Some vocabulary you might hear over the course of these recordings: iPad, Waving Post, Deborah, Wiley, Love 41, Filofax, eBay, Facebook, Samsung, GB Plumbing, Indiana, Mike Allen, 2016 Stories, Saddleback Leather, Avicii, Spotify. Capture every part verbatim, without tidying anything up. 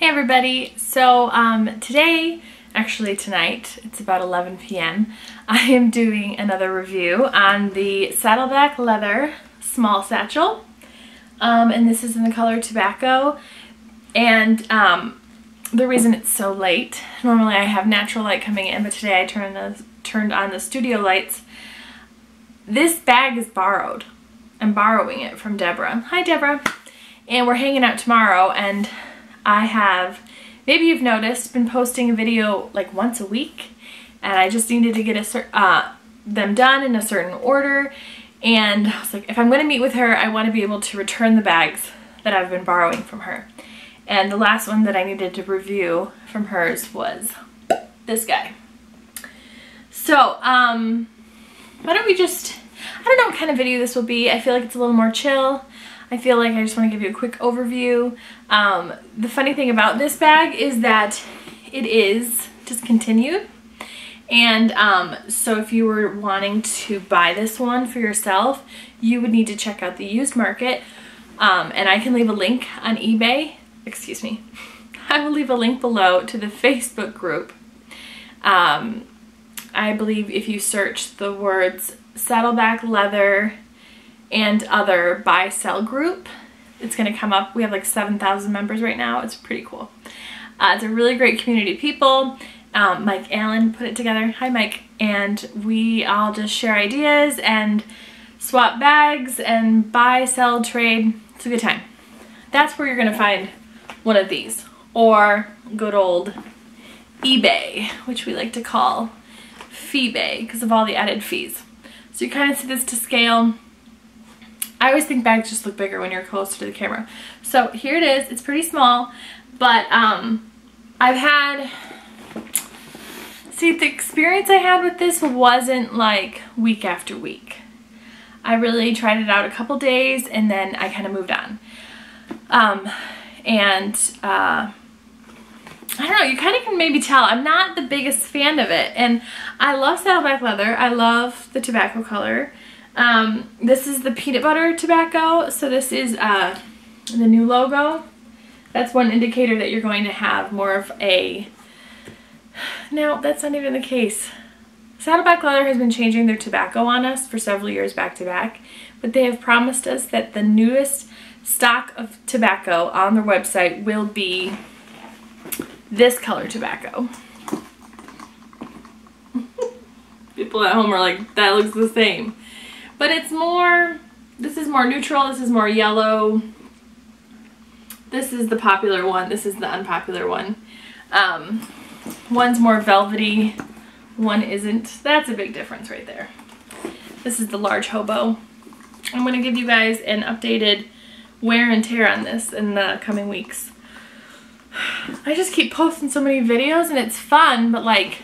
Hey everybody, so um, today, actually tonight, it's about eleven p m, I am doing another review on the Saddleback Leather Small Satchel, um, and this is in the color Tobacco, and um, the reason it's so late, normally I have natural light coming in, but today I turned, the, turned on the studio lights. This bag is borrowed. I'm borrowing it from Deborah. Hi Deborah! And we're hanging out tomorrow, and I have, maybe you've noticed, been posting a video like once a week, and I just needed to get a cer uh, them done in a certain order, and I was like, if I'm going to meet with her, I want to be able to return the bags that I've been borrowing from her. And the last one that I needed to review from hers was this guy. So, um, why don't we just, I don't know what kind of video this will be. I feel like it's a little more chill. I feel like I just want to give you a quick overview. Um, the funny thing about this bag is that it is discontinued. And um, so if you were wanting to buy this one for yourself, you would need to check out the used market. Um, and I can leave a link on eBay. Excuse me. I will leave a link below to the Facebook group. Um, I believe if you search the words Saddleback Leather and other buy sell group, it's going to come up. We have like seven thousand members right now. It's pretty cool. Uh, it's a really great community of people. Um, Mike Allen put it together. Hi Mike. And we all just share ideas and swap bags and buy, sell, trade. It's a good time. That's where you're going to find one of these, or good old eBay, which we like to call Feebay because of all the added fees. So you kind of see this to scale. I always think bags just look bigger when you're closer to the camera. So here it is. It's pretty small, but um, I've had, see, the experience I had with this wasn't like week after week. I really tried it out a couple days and then I kind of moved on. Um, and uh, I don't know, you kind of can maybe tell I'm not the biggest fan of it. And I love Saddleback Leather. I love the tobacco color. Um, this is the peanut butter tobacco, so this is uh, the new logo. That's one indicator that you're going to have more of a... No, that's not even the case. Saddleback Leather has been changing their tobacco on us for several years back to back, but they have promised us that the newest stock of tobacco on their website will be this color tobacco. People at home are like, that looks the same. But it's more, this is more neutral, this is more yellow. This is the popular one, this is the unpopular one. Um, one's more velvety, one isn't. That's a big difference right there. This is the large hobo. I'm going to give you guys an updated wear and tear on this in the coming weeks. I just keep posting so many videos and it's fun, but like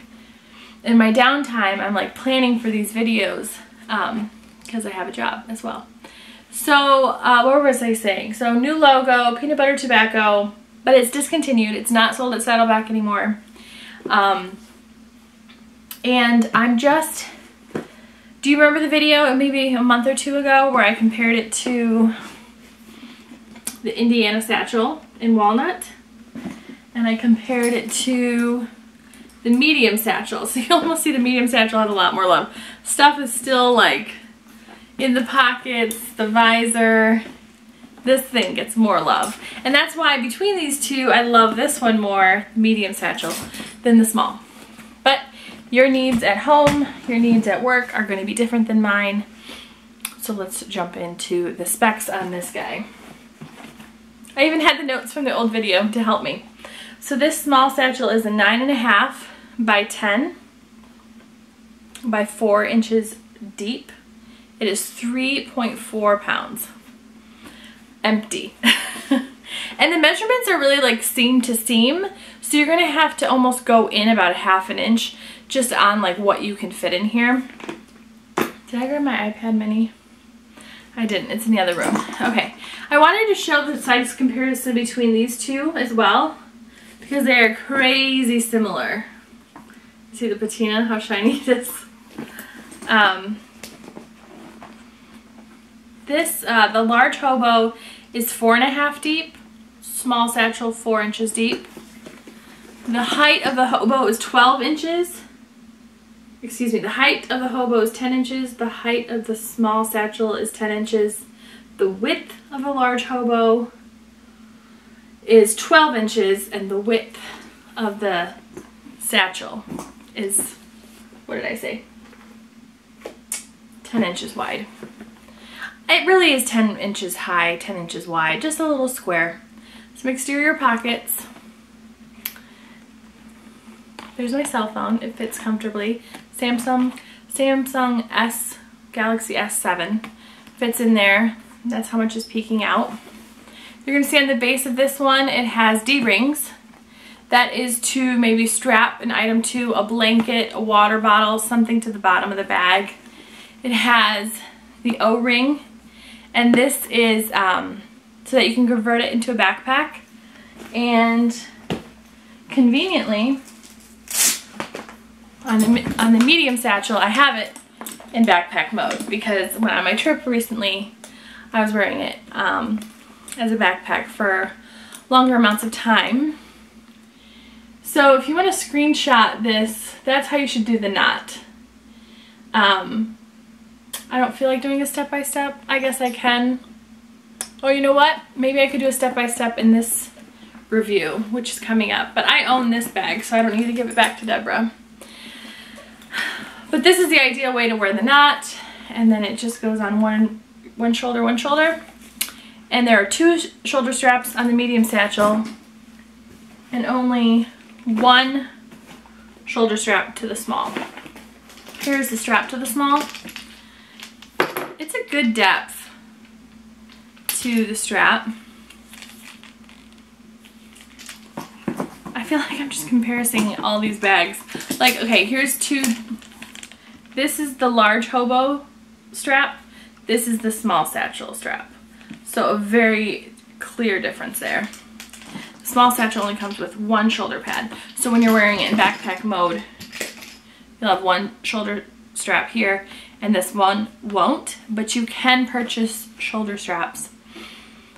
in my downtime I'm like planning for these videos. Um, because I have a job as well. So uh, what was I saying? So new logo, peanut butter tobacco, but it's discontinued. It's not sold at Saddleback anymore. Um, and I'm just, do you remember the video maybe a month or two ago where I compared it to the Indiana satchel in walnut? And I compared it to the medium satchel. So you almost see the medium satchel had a lot more love. Stuff is still like in the pockets, the visor, this thing gets more love. And that's why between these two, I love this one more, medium satchel, than the small. But your needs at home, your needs at work are going to be different than mine. So let's jump into the specs on this guy. I even had the notes from the old video to help me. So this small satchel is a nine and a half by ten by four inches deep. It is three point four pounds. Empty. And the measurements are really like seam to seam. So you're going to have to almost go in about a half an inch just on like what you can fit in here. Did I grab my iPad mini? I didn't. It's in the other room. Okay. I wanted to show the size comparison between these two as well because they are crazy similar. See the patina? How shiny it is. Um... This, uh, the large hobo is four and a half deep, small satchel, four inches deep. The height of the hobo is twelve inches. Excuse me, the height of the hobo is ten inches. The height of the small satchel is ten inches. The width of a large hobo is twelve inches, and the width of the satchel is, what did I say? ten inches wide. It really is ten inches high, ten inches wide, just a little square. Some exterior pockets. There's my cell phone, it fits comfortably. Samsung, Samsung S, Galaxy S seven fits in there. That's how much is peeking out. You're gonna see on the base of this one, it has D-rings. That is to maybe strap an item to, a blanket, a water bottle, something to the bottom of the bag. It has the O-ring, and this is um, so that you can convert it into a backpack. And conveniently, On the, on the medium satchel, I have it in backpack mode because when on my trip recently, I was wearing it um, as a backpack for longer amounts of time. So if you want to screenshot this, that's how you should do the knot. Um, I don't feel like doing a step-by-step. I guess I can. Or you know what? Maybe I could do a step-by-step in this review, which is coming up. But I own this bag, so I don't need to give it back to Deborah. But this is the ideal way to wear the knot, and then it just goes on one, one shoulder, one shoulder. And there are two sh shoulder straps on the medium satchel, and only one shoulder strap to the small. Here's the strap to the small. It's a good depth to the strap. I feel like I'm just comparing all these bags. Like, okay, here's two. This is the large hobo strap. This is the small satchel strap. So a very clear difference there. The small satchel only comes with one shoulder pad. So when you're wearing it in backpack mode, you'll have one shoulder strap here, and this one won't, but you can purchase shoulder straps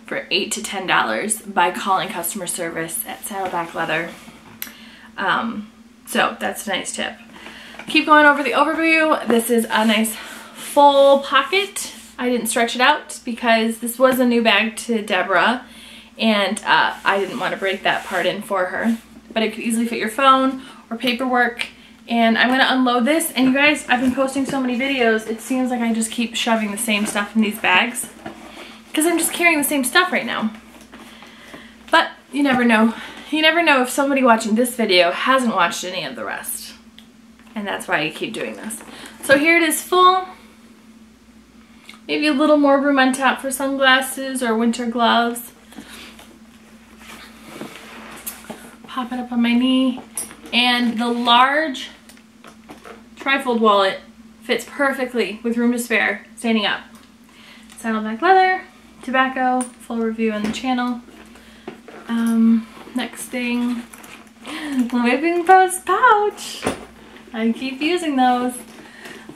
for eight to ten dollars by calling customer service at Saddleback Leather. Um, so that's a nice tip. Keep going over the overview. This is a nice full pocket. I didn't stretch it out because this was a new bag to Deborah, and uh, I didn't want to break that part in for her. But it could easily fit your phone or paperwork. And I'm gonna unload this. And you guys, I've been posting so many videos, it seems like I just keep shoving the same stuff in these bags because I'm just carrying the same stuff right now. But you never know. You never know if somebody watching this video hasn't watched any of the rest. And that's why I keep doing this. So here it is full. Maybe a little more room on top for sunglasses or winter gloves. Pop it up on my knee. And the large trifold wallet fits perfectly with room to spare standing up. Saddleback Leather, tobacco, full review on the channel. Um, next thing, Waving Post pouch. I keep using those.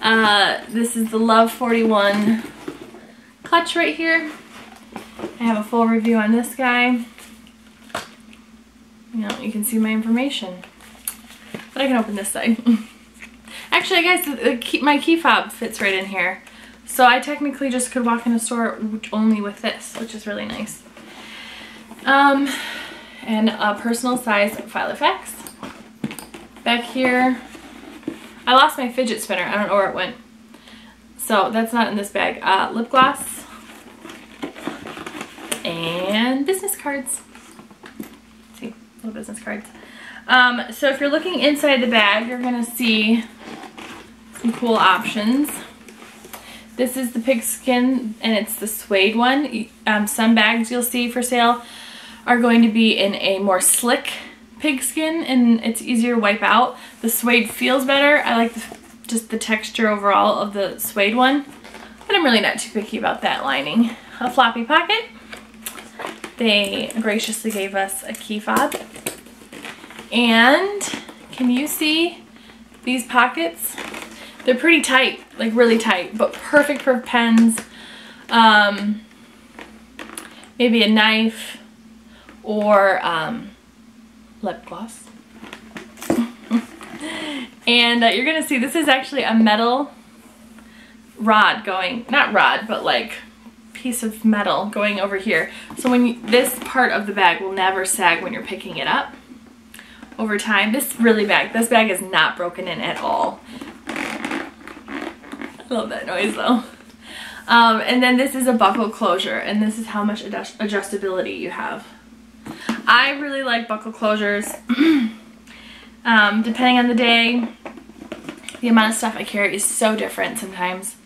Uh, this is the Love forty-one clutch right here. I have a full review on this guy. You know, you can see my information. But I can open this side. Actually, I guess the key, my key fob fits right in here. So I technically just could walk in a store only with this, which is really nice. Um, and a personal size Filofax. Back here. I lost my fidget spinner. I don't know where it went. So that's not in this bag. Uh, lip gloss. And business cards. See, little business cards. Um, so if you're looking inside the bag, you're going to see some cool options. This is the pigskin, and it's the suede one. Um, some bags you'll see for sale are going to be in a more slick pigskin, and it's easier to wipe out. The suede feels better. I like the, just the texture overall of the suede one, but I'm really not too picky about that lining. A floppy pocket. They graciously gave us a key fob. And can you see these pockets? They're pretty tight, like really tight, but perfect for pens, um, maybe a knife, or um, lip gloss. And uh, you're gonna see this is actually a metal rod going, not rod, but like piece of metal going over here. So when you, this part of the bag will never sag when you're picking it up over time. This really bag, this bag is not broken in at all. I love that noise though. Um, and then this is a buckle closure, and this is how much adjust adjustability you have. I really like buckle closures. Um, depending on the day, the amount of stuff I carry is so different sometimes.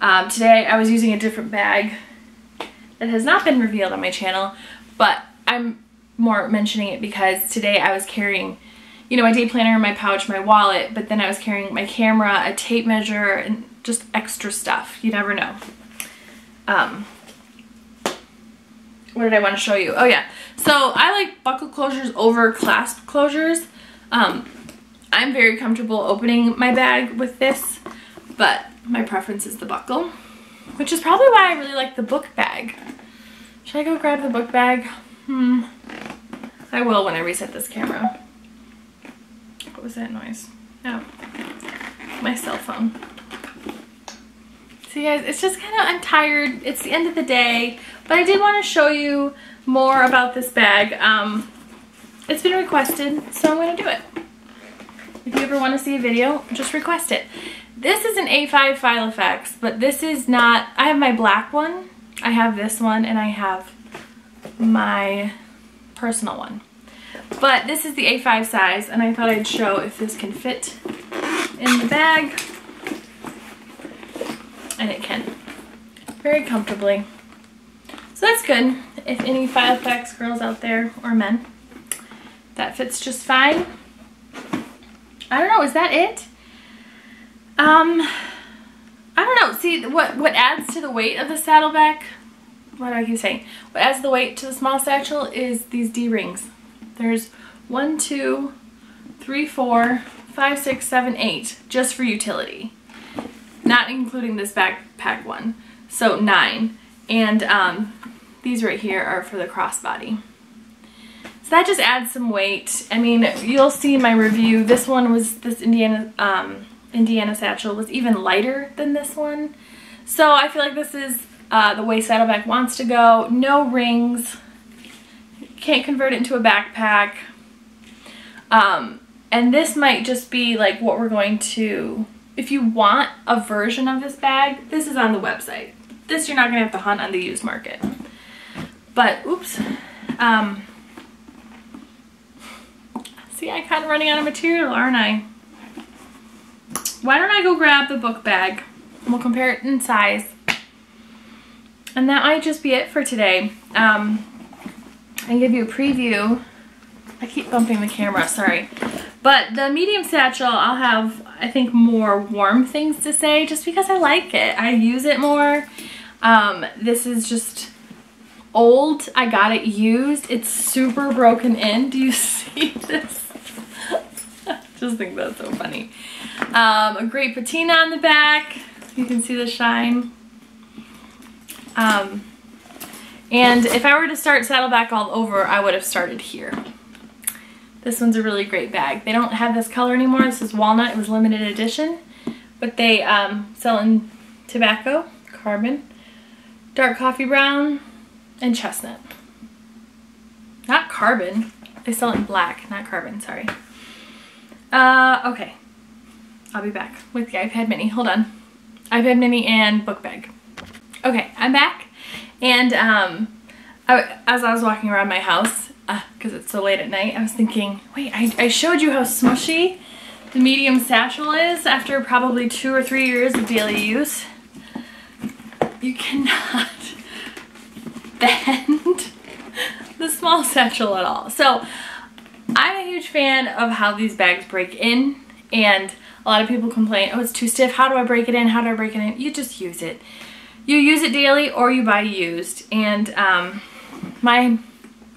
Um, today I was using a different bag that has not been revealed on my channel, but I'm more mentioning it because today I was carrying, you know, my day planner in my pouch, my wallet, but then I was carrying my camera, a tape measure, and just extra stuff. You never know. Um, what did I want to show you? Oh yeah. So I like buckle closures over clasp closures. Um, I'm very comfortable opening my bag with this, but my preference is the buckle, which is probably why I really like the book bag. Should I go grab the book bag? Hmm. I will when I reset this camera. What was that noise? Oh, my cell phone. So you guys, it's just kind of, I'm tired. It's the end of the day, but I did want to show you more about this bag. Um, It's been requested, so I'm going to do it. If you ever want to see a video, just request it. This is an A five Filofax, but this is not... I have my black one, I have this one, and I have my personal one. But this is the A five size, and I thought I'd show if this can fit in the bag. And it can. Very comfortably. So that's good, if any Filofax girls out there, or men. That fits just fine. I don't know, is that it? Um, I don't know. See, what, what adds to the weight of the Saddleback, what do I keep saying? What adds the weight to the small satchel is these D-rings. There's one, two, three, four, five, six, seven, eight, just for utility. Not including this backpack one. So nine. And um, these right here are for the crossbody. That just adds some weight. I mean, you'll see in my review, this one was, this Indiana, um, Indiana satchel was even lighter than this one. So I feel like this is uh, the way Saddleback wants to go. No rings. Can't convert it into a backpack. Um, and this might just be like what we're going to, if you want a version of this bag, this is on the website. This you're not going to have to hunt on the used market. But, oops. Um... See, I'm kind of running out of material, aren't I? Why don't I go grab the book bag and we'll compare it in size. And that might just be it for today. Um, I give you a preview. I keep bumping the camera, sorry. But the medium satchel, I'll have, I think, more warm things to say just because I like it. I use it more. Um, this is just old. I got it used. It's super broken in. Do you see this? I just think that's so funny. Um, a great patina on the back. You can see the shine. Um, and if I were to start Saddleback all over, I would have started here. This one's a really great bag. They don't have this color anymore. This is walnut. It was limited edition. But they um, sell in tobacco, carbon, dark coffee brown, and chestnut. Not carbon. They sell it in black, not carbon, sorry. Uh, okay. I'll be back with the iPad mini. Hold on. iPad mini and book bag. Okay, I'm back. And um, I, as I was walking around my house, because uh, it's so late at night, I was thinking, wait, I, I showed you how smushy the medium satchel is after probably two or three years of daily use. You cannot bend the small satchel at all. So, I'm a huge fan of how these bags break in, and a lot of people complain, oh, it's too stiff, how do I break it in, how do I break it in? You just use it. You use it daily or you buy used, and um, my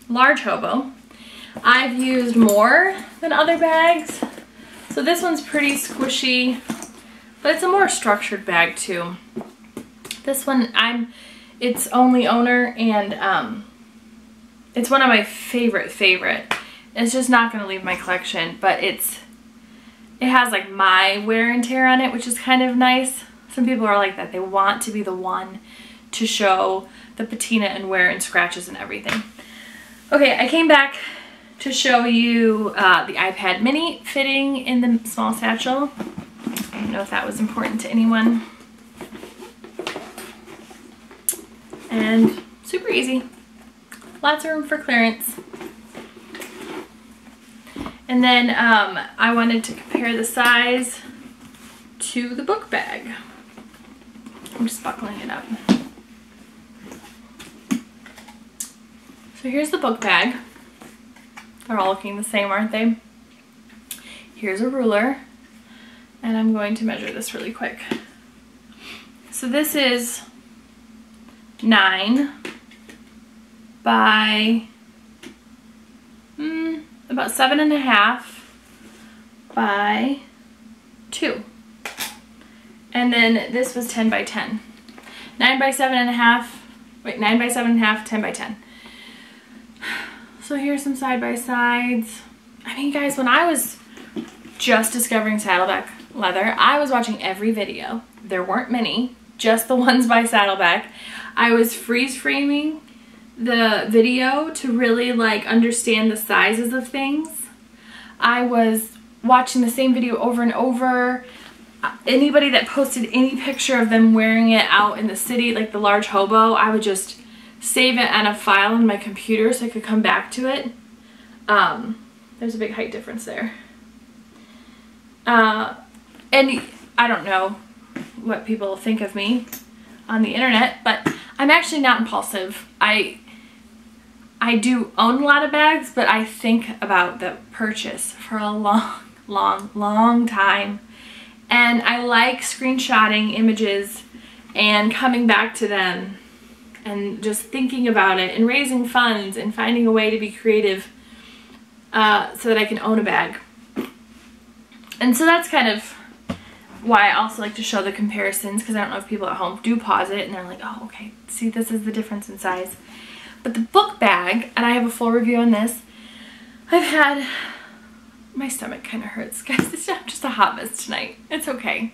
large hobo, I've used more than other bags, so this one's pretty squishy, but it's a more structured bag too. This one, I'm its only owner, and um, It's one of my favorite favorite. It's just not going to leave my collection, but it's it has like my wear and tear on it, which is kind of nice. Some people are like that. They want to be the one to show the patina and wear and scratches and everything. Okay, I came back to show you uh, the iPad mini fitting in the small satchel. I don't know if that was important to anyone. And super easy. Lots of room for clearance. And then um, I wanted to compare the size to the book bag. I'm just buckling it up. So here's the book bag. They're all looking the same, aren't they? Here's a ruler. And I'm going to measure this really quick. So this is nine by mm, about seven and a half by two. And then this was ten by ten. Nine by seven and a half, wait, nine by seven and a half, ten by ten. So here's some side by sides. I mean, guys, when I was just discovering Saddleback Leather, I was watching every video. There weren't many, just the ones by Saddleback. I was freeze framing the video to really like understand the sizes of things. I was watching the same video over and over. Anybody that posted any picture of them wearing it out in the city, like the large hobo, I would just save it on a file on my computer so I could come back to it. Um, there's a big height difference there. Uh, and I don't know what people think of me on the internet, but I'm actually not impulsive. I I do own a lot of bags, but I think about the purchase for a long, long, long time. And I like screenshotting images and coming back to them and just thinking about it and raising funds and finding a way to be creative uh, so that I can own a bag. And so that's kind of why I also like to show the comparisons, because I don't know if people at home do pause it and they're like, oh, okay, see, this is the difference in size. But the book bag, and I have a full review on this, I've had, my stomach kind of hurts, guys. It's not just a hot mess tonight. It's okay.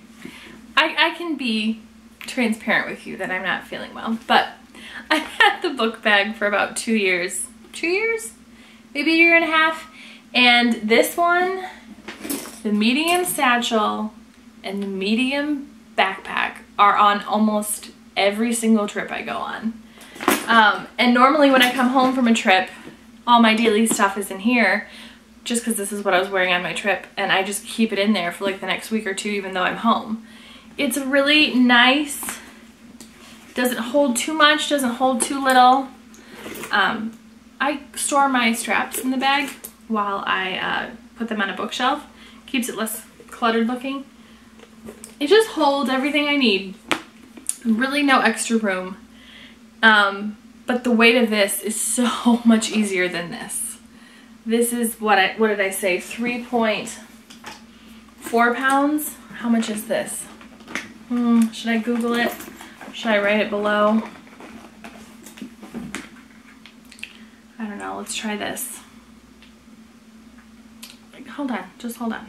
I, I can be transparent with you that I'm not feeling well, but I've had the book bag for about two years, two years, maybe a year and a half. And this one, the medium satchel and the medium backpack are on almost every single trip I go on. Um, and normally when I come home from a trip, all my daily stuff is in here, just because this is what I was wearing on my trip, and I just keep it in there for like the next week or two even though I'm home. It's really nice, doesn't hold too much, doesn't hold too little. Um, I store my straps in the bag while I uh, put them on a bookshelf. Keeps it less cluttered looking. It just holds everything I need. Really no extra room. Um, but the weight of this is so much easier than this. This is, what I, what did I say, three point four pounds? How much is this? Hmm, should I Google it? Should I write it below? I don't know, let's try this. Hold on, just hold on.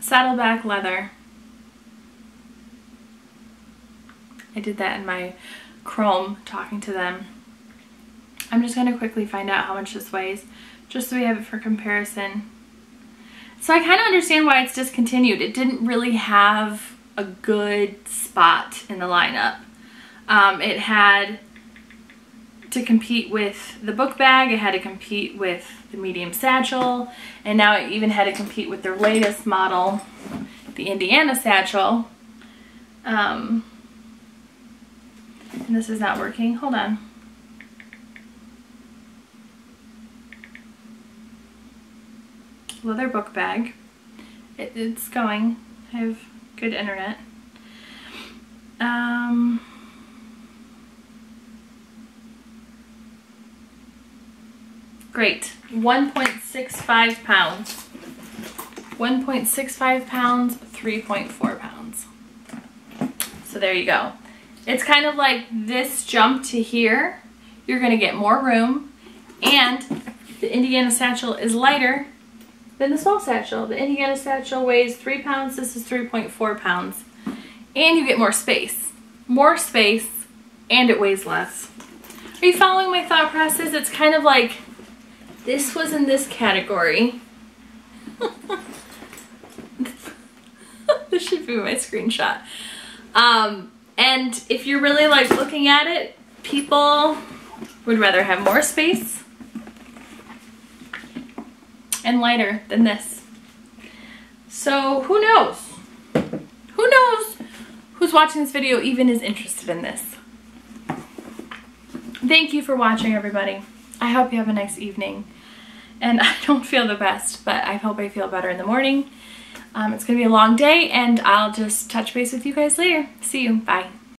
Saddleback Leather. I did that in my Chrome talking to them. I'm just going to quickly find out how much this weighs just so we have it for comparison. So I kind of understand why it's discontinued. It didn't really have a good spot in the lineup. Um, it had to compete with the book bag, it had to compete with the medium satchel, and now it even had to compete with their latest model, the Indiana satchel. Um, and this is not working, hold on. Leather book bag, it, it's going, I have good internet. Um, Great, one point six five pounds. one point six five pounds, three point four pounds. So there you go. It's kind of like this jump to here. You're gonna get more room, and the Indiana satchel is lighter than the small satchel. The Indiana satchel weighs three pounds, this is three point four pounds. And you get more space, more space, and it weighs less. Are you following my thought process? It's kind of like this was in this category. This should be my screenshot. Um, and if you're really like looking at it, people would rather have more space and lighter than this. So who knows? Who knows who's watching this video even is interested in this? Thank you for watching, everybody. I hope you have a nice evening. And I don't feel the best, but I hope I feel better in the morning. Um, it's gonna be a long day, and I'll just touch base with you guys later. See you, bye.